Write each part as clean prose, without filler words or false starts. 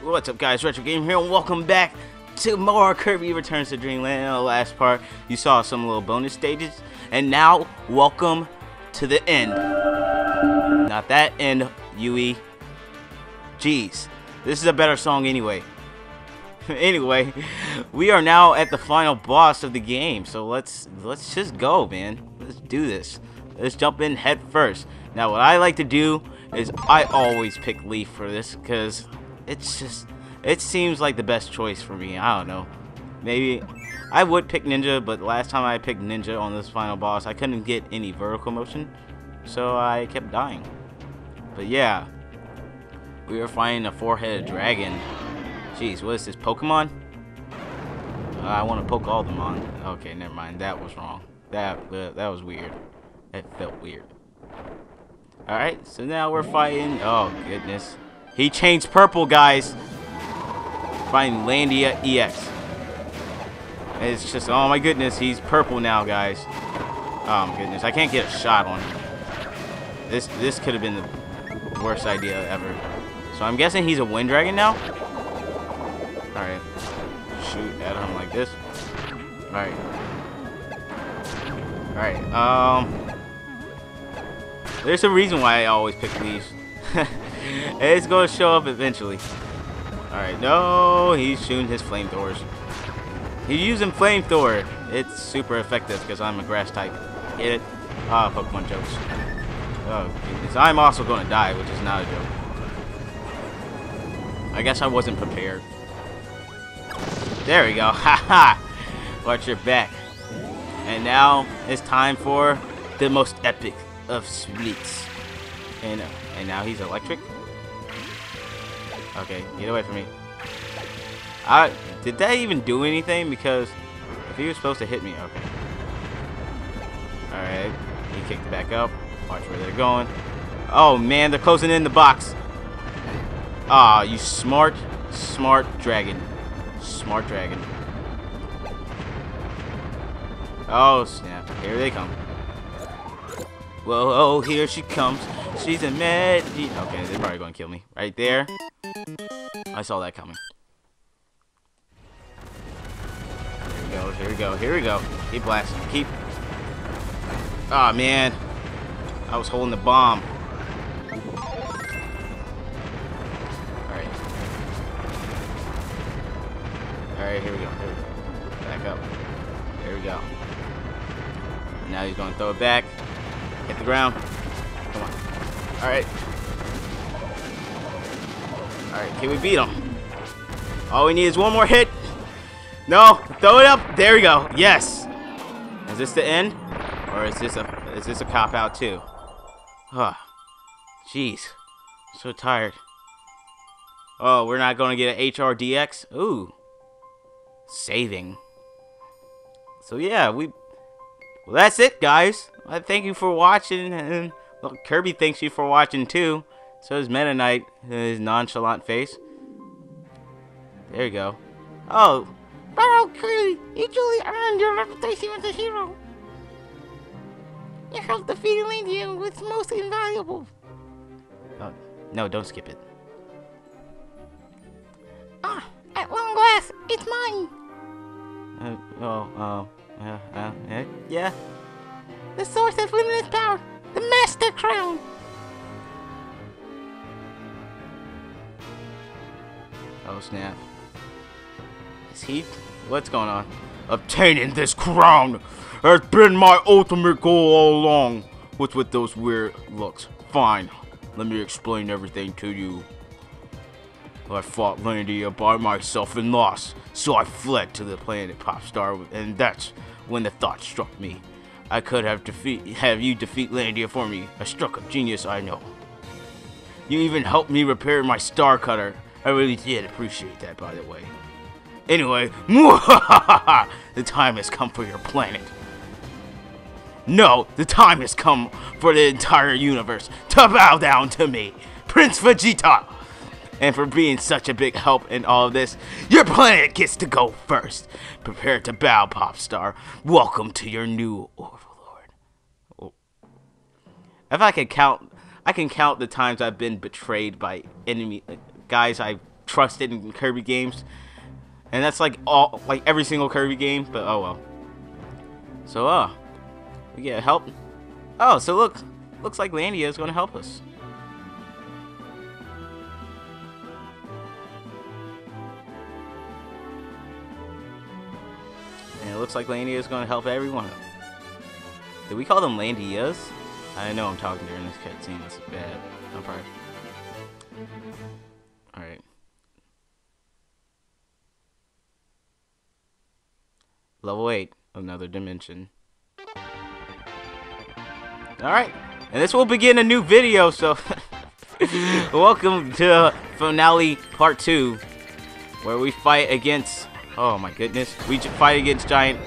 What's up, guys? Retro Gamer here, and welcome back to more Kirby Returns to Dream Land. In the last part, you saw some little bonus stages, and now, welcome to the end. Not that end, Yui. Jeez, this is a better song anyway. Anyway, we are now at the final boss of the game, so let's just go, man. Let's do this. Let's jump in head first. Now, what I like to do is I always pick Leaf for this, because it's just, it seems like the best choice for me. I don't know. Maybe I would pick Ninja, but last time I picked Ninja on this final boss, I couldn't get any vertical motion, so I kept dying. But yeah, we were fighting a four-headed dragon. Jeez, what is this, Pokemon? I want to poke all them on. Okay, never mind. That was wrong. That was weird. It felt weird. All right, so now we're fighting. Oh goodness. He changed purple, guys. Fighting Landia EX. It's just, oh my goodness, he's purple now, guys. Oh my goodness, I can't get a shot on him. This could have been the worst idea ever. So I'm guessing he's a wind dragon now. All right, shoot at him like this. All right. All right. There's a reason why I always pick these. It's gonna show up eventually. Alright, no, he's shooting his flamethrowers. He's using flamethrower. It's super effective because I'm a grass type. Get it? Ah, Pokemon jokes. Oh, goodness. I'm also gonna die, which is not a joke. I guess I wasn't prepared. There we go. Haha! Watch your back. And now it's time for the most epic of splits. And now he's electric. Okay, get away from me. Did that even do anything? Because if he was supposed to hit me, okay. Alright, he kicked back up. Watch where they're going. Oh man, they're closing in the box. Ah, you smart dragon. Smart dragon. Oh snap, here they come. Whoa, oh, here she comes. She's a med. Okay, they're probably gonna kill me. Right there. I saw that coming. Here we go, here we go, here we go. Keep blasting, keep. Aw, man. I was holding the bomb. Alright. Alright, here we go, here we go. Back up. There we go. Now he's gonna throw it back. Hit the ground. Come on. Alright. Alright, can we beat him? All we need is one more hit. No, throw it up. There we go. Yes. Is this the end? Or is this a cop-out too? Huh. Jeez. I'm so tired. Oh, we're not gonna get an HRDX? Ooh. Saving. So yeah, well, that's it, guys. I thank you for watching, and well, Kirby thanks you for watching too. So is Meta Knight, his nonchalant face. There you go. Oh, Barrow Kirby, you truly earned your reputation as a hero. Your help defeating Landia was most invaluable. Oh, no, don't skip it. Ah, at long last, it's mine. Yeah. The source of limitless power, the Master Crown. Oh snap! Is he? What's going on? Obtaining this crown has been my ultimate goal all along. What's with those weird looks? Fine, let me explain everything to you. I fought Landia by myself and lost, so I fled to the planet Popstar, and that's when the thought struck me. I could have you defeat Landia for me. A stroke of genius, I know. You even helped me repair my star cutter. I really did appreciate that, by the way. Anyway, the time has come for your planet. No, the time has come for the entire universe to bow down to me, Prince Vegeta. And for being such a big help in all of this, your planet gets to go first. Prepare to bow, Popstar. Welcome to your new overlord. Oh. If I can count the times I've been betrayed by enemy guys I trusted in Kirby games, and that's like all, like every single Kirby game. But oh well. So we get help. Oh, so look, looks like Landia is going to help us. And it looks like Landia is going to help everyone. Did we call them Landias? I know I'm talking during this cutscene. That's bad. I'm sorry. Alright. Level 8. Another dimension. Alright. And this will begin a new video, so... Welcome to Finale Part 2. Where we fight against... Oh my goodness. We fight against giant...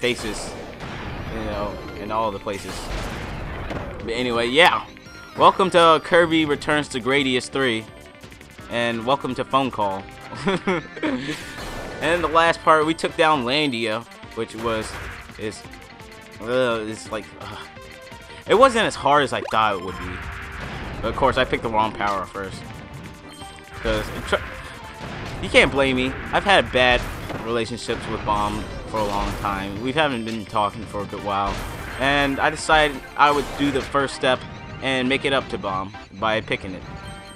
faces. You know, in all the places. But anyway, yeah. Welcome to Kirby Returns to Gradius 3. And welcome to Phone Call. And in the last part, we took down Landia, which was... it wasn't as hard as I thought it would be. But of course, I picked the wrong power first. Because... You can't blame me. I've had bad relationships with Bomb for a long time. We haven't been talking for a good while. And I decided I would do the first step and make it up to Bomb by picking it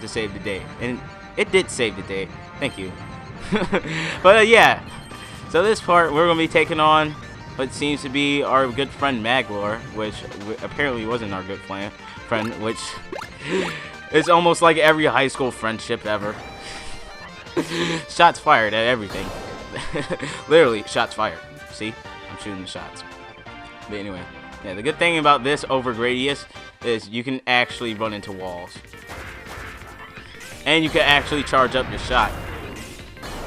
to save the day. And it did save the day. Thank you. But yeah, so this part we're going to be taking on what seems to be our good friend Maglor, which apparently wasn't our good friend, which is almost like every high school friendship ever. Shots fired at everything. Literally, shots fired. See? I'm shooting the shots. But anyway, yeah, the good thing about this over Gradius is you can actually run into walls. And you can actually charge up your shot.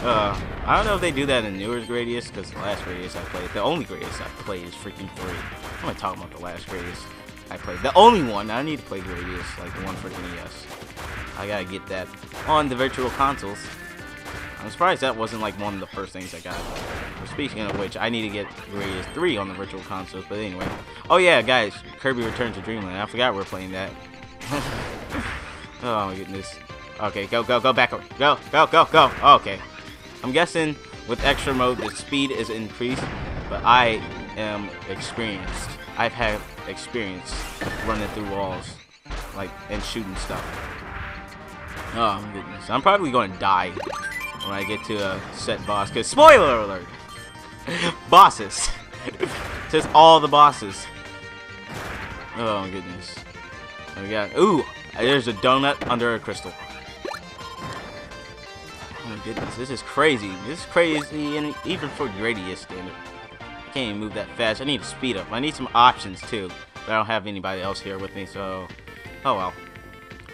I don't know if they do that in newer Gradius, because the last Gradius I played, the only Gradius I played is freaking 3. I'm not talking about the last Gradius I played. The only one. I need to play Gradius, like the one for NES. I gotta get that on the virtual consoles. I'm surprised that wasn't like one of the first things I got. Speaking of which, I need to get Gradius 3 on the virtual consoles, but anyway. Oh yeah, guys, Kirby Returns to Dream Land. I forgot we're playing that. Oh my goodness. Okay, go backward. Go. Okay. I'm guessing with extra mode the speed is increased, but I am experienced. I've had experience running through walls, like, and shooting stuff. Oh my goodness. I'm probably going to die when I get to a set boss, because spoiler alert! Bosses! Just all the bosses. Oh my goodness. We got, ooh! There's a donut under a crystal. Oh my goodness, this is crazy. This is crazy, and even for Gradius standard. I can't even move that fast. I need to speed up. I need some options too. But I don't have anybody else here with me, so... Oh well.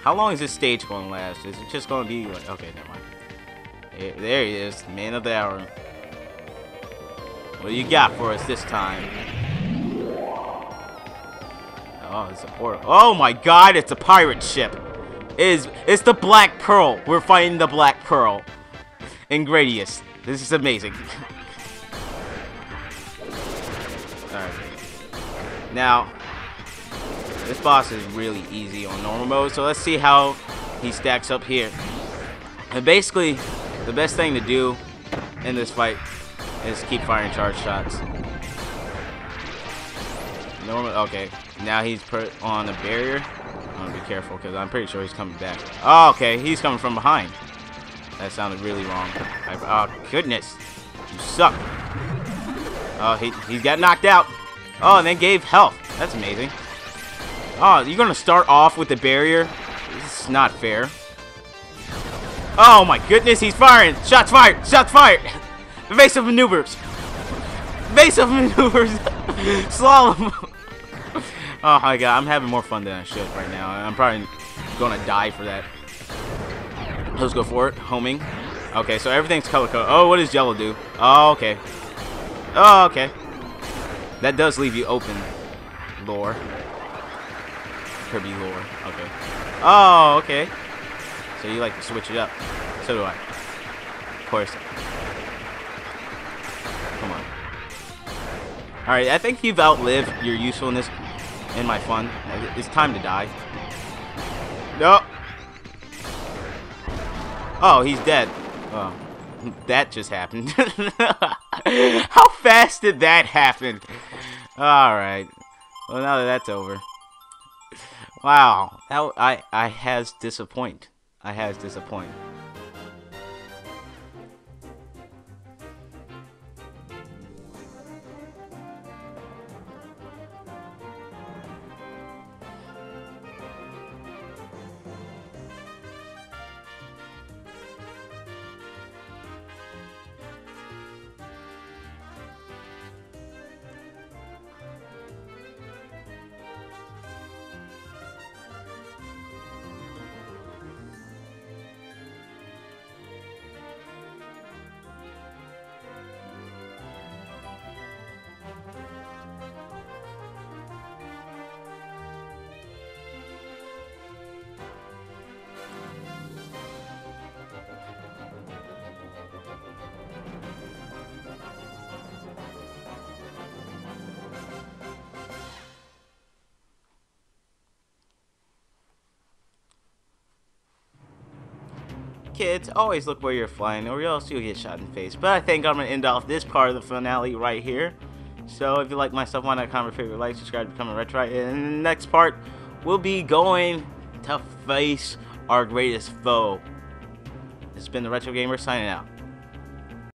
How long is this stage going to last? Is it just going to be like... Okay, never mind. There he is, man of the hour. What do you got for us this time? Oh, it's a portal. Oh my god, it's a pirate ship. It's the Black Pearl. We're fighting the Black Pearl in Gradius. This is amazing. Alright. Now, this boss is really easy on normal mode, so let's see how he stacks up here. And basically... the best thing to do in this fight is keep firing charge shots. Normal. Okay, now he's put on a barrier. I'm gonna be careful because I'm pretty sure he's coming back. Oh, okay, he's coming from behind. That sounded really wrong. Oh goodness, you suck. Oh, he got knocked out. Oh, and they gave health. That's amazing. Oh, you're gonna start off with the barrier? This is not fair. Oh my goodness, he's firing! Shots fired! Shots fired! Evasive maneuvers! Evasive maneuvers! Slalom! Oh my god, I'm having more fun than I should right now. I'm probably gonna die for that. Let's go for it. Homing. Okay, so everything's color-coded. Oh, what does yellow do? Oh, okay. Oh, okay. That does leave you open. Lore. Kirby lore. Okay. Oh, okay. So you like to switch it up. So do I. Of course. Come on. Alright, I think you've outlived your usefulness and my fun. It's time to die. No! Oh, he's dead. Oh, that just happened. How fast did that happen? Alright. Well, now that that's over. Wow. I has disappoint. I has disappoint. Kids, always look where you're flying or else you'll get shot in the face. But I think I'm going to end off this part of the finale right here. So if you like my stuff, why not comment, favorite, like, subscribe, become a Retroite. And in the next part, we'll be going to face our greatest foe. This has been the Retro Gamer signing out.